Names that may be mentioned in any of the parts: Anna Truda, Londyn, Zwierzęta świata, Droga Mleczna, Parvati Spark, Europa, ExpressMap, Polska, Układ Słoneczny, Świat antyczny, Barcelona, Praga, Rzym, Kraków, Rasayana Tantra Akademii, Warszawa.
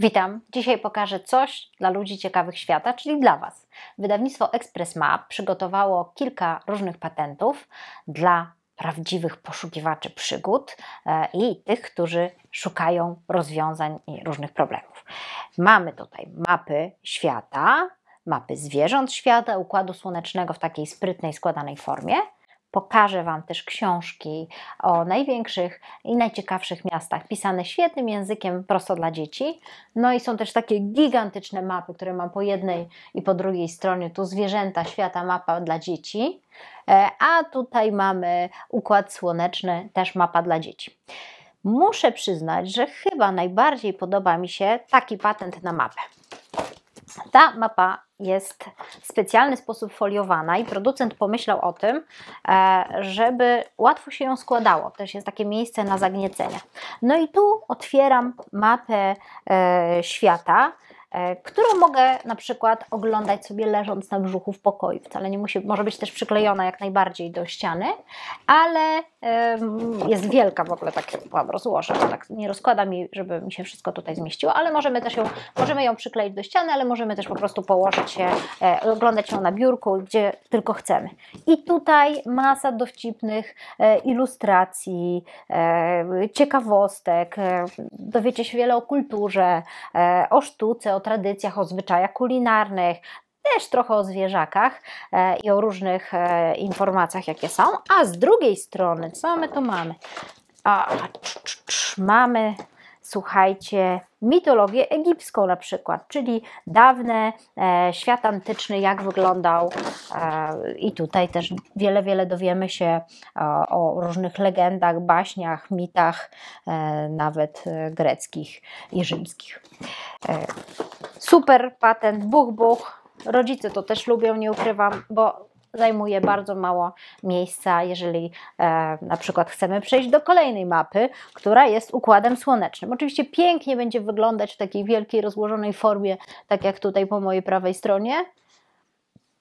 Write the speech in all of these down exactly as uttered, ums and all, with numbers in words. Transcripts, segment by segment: Witam! Dzisiaj pokażę coś dla ludzi ciekawych świata, czyli dla Was. Wydawnictwo ExpressMap przygotowało kilka różnych patentów dla prawdziwych poszukiwaczy przygód i tych, którzy szukają rozwiązań i różnych problemów. Mamy tutaj mapy świata, mapy zwierząt świata, Układu Słonecznego w takiej sprytnej, składanej formie. Pokażę Wam też książki o największych i najciekawszych miastach, pisane świetnym językiem, prosto dla dzieci. No i są też takie gigantyczne mapy, które mam po jednej i po drugiej stronie. Tu Zwierzęta świata, mapa dla dzieci, a tutaj mamy Układ Słoneczny, też mapa dla dzieci. Muszę przyznać, że chyba najbardziej podoba mi się taki patent na mapę. Ta mapa jest w specjalny sposób foliowana i producent pomyślał o tym, żeby łatwo się ją składało. Też jest takie miejsce na zagniecenie. No i tu otwieram mapę świata, którą mogę na przykład oglądać sobie leżąc na brzuchu w pokoju. Wcale nie musi, może być też przyklejona jak najbardziej do ściany, ale jest wielka w ogóle, tak rozłożę, tak nie rozkłada mi, żeby mi się wszystko tutaj zmieściło, ale możemy też ją, możemy ją przykleić do ściany, ale możemy też po prostu położyć się, oglądać ją na biurku, gdzie tylko chcemy. I tutaj masa dowcipnych ilustracji, ciekawostek, dowiecie się wiele o kulturze, o sztuce, o tradycjach, o zwyczajach kulinarnych, też trochę o zwierzakach i o różnych informacjach, jakie są. A z drugiej strony, co my tu mamy? A, cz, cz, cz, mamy, słuchajcie, mitologię egipską na przykład, czyli dawne, e, świat antyczny, jak wyglądał e, i tutaj też wiele, wiele dowiemy się e, o różnych legendach, baśniach, mitach, e, nawet e, greckich i rzymskich. E, super patent, buch, buch. Rodzice to też lubią, nie ukrywam, bo zajmuje bardzo mało miejsca, jeżeli e, na przykład chcemy przejść do kolejnej mapy, która jest Układem Słonecznym. Oczywiście pięknie będzie wyglądać w takiej wielkiej, rozłożonej formie, tak jak tutaj po mojej prawej stronie,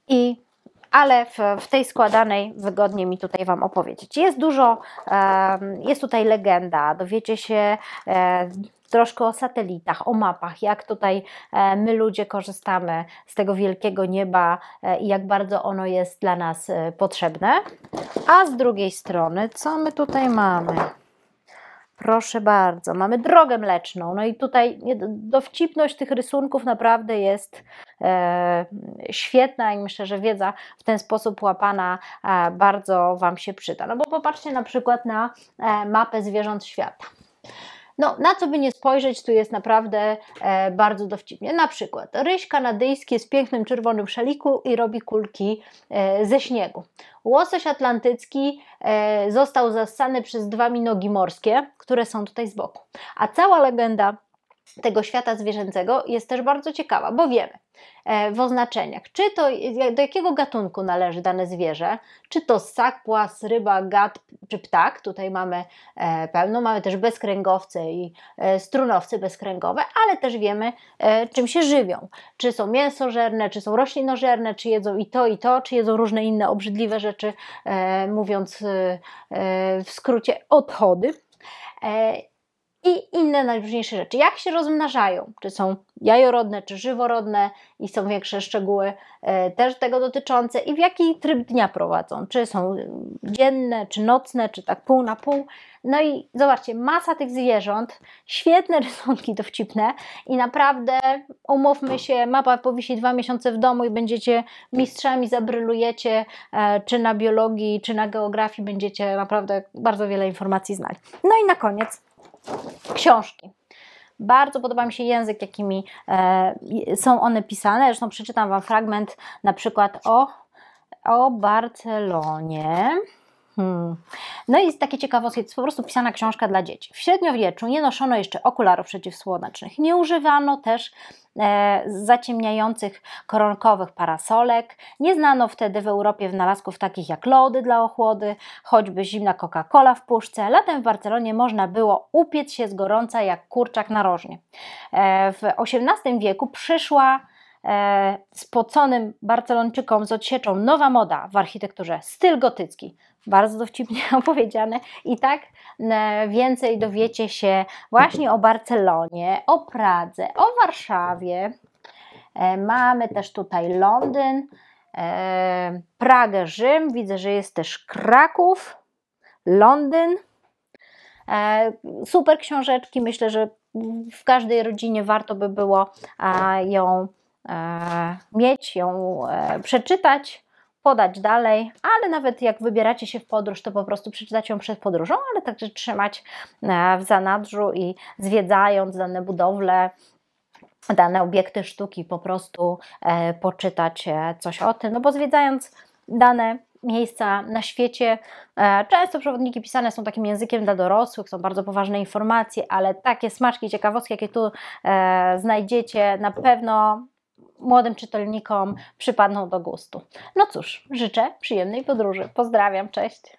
I, ale w, w tej składanej wygodnie mi tutaj Wam opowiedzieć. Jest dużo, e, jest tutaj legenda, dowiecie się e, troszkę o satelitach, o mapach, jak tutaj my ludzie korzystamy z tego wielkiego nieba i jak bardzo ono jest dla nas potrzebne. A z drugiej strony, co my tutaj mamy? Proszę bardzo, mamy Drogę Mleczną. No i tutaj dowcipność tych rysunków naprawdę jest e, świetna i myślę, że wiedza w ten sposób łapana e, bardzo Wam się przyda. No bo popatrzcie na przykład na e, mapę zwierząt świata. No, na co by nie spojrzeć, tu jest naprawdę e, bardzo dowcipnie. Na przykład ryś kanadyjski jest w pięknym czerwonym szaliku i robi kulki e, ze śniegu. Łosoś atlantycki e, został zassany przez dwa minogi morskie, które są tutaj z boku. A cała legenda tego świata zwierzęcego jest też bardzo ciekawa, bo wiemy e, w oznaczeniach, czy to, do jakiego gatunku należy dane zwierzę, czy to ssak, płas, ryba, gad czy ptak, tutaj mamy e, pełno, mamy też bezkręgowce i e, strunowce bezkręgowe, ale też wiemy, e, czym się żywią, czy są mięsożerne, czy są roślinożerne, czy jedzą i to i to, czy jedzą różne inne obrzydliwe rzeczy, e, mówiąc e, w skrócie odchody. E, I inne najróżniejsze rzeczy. Jak się rozmnażają? Czy są jajorodne, czy żyworodne? I są większe szczegóły e, też tego dotyczące. I w jaki tryb dnia prowadzą? Czy są dzienne, czy nocne, czy tak pół na pół? No i zobaczcie, masa tych zwierząt, świetne rysunki dowcipne i naprawdę, umówmy się, mapa powisi dwa miesiące w domu i będziecie mistrzami, zabrylujecie, e, czy na biologii, czy na geografii będziecie naprawdę bardzo wiele informacji znali. No i na koniec książki. Bardzo podoba mi się język, jakimi e, są one pisane. Zresztą przeczytam Wam fragment na przykład o, o Barcelonie. Hmm. No i jest takie ciekawostki, jest po prostu pisana książka dla dzieci. W średniowieczu nie noszono jeszcze okularów przeciwsłonecznych. Nie używano też e, zaciemniających koronkowych parasolek. Nie znano wtedy w Europie wynalazków takich jak lody dla ochłody, choćby zimna Coca-Cola w puszce. Latem w Barcelonie można było upiec się z gorąca jak kurczak narożnie. E, w osiemnastym wieku przyszła spoconym Barcelończykom z odsieczą nowa moda w architekturze, styl gotycki. Bardzo dowcipnie opowiedziane. I tak więcej dowiecie się właśnie o Barcelonie, o Pradze, o Warszawie. Mamy też tutaj Londyn, Pragę, Rzym. Widzę, że jest też Kraków, Londyn. Super książeczki. Myślę, że w każdej rodzinie warto by było ją mieć, ją przeczytać, podać dalej, ale nawet jak wybieracie się w podróż, to po prostu przeczytać ją przed podróżą, ale także trzymać w zanadrzu i zwiedzając dane budowle, dane obiekty sztuki, po prostu poczytać coś o tym, no bo zwiedzając dane miejsca na świecie. Często przewodniki pisane są takim językiem dla dorosłych, są bardzo poważne informacje, ale takie smaczki, ciekawostki, jakie tu e, znajdziecie, na pewno młodym czytelnikom przypadną do gustu. No cóż, życzę przyjemnej podróży. Pozdrawiam, cześć!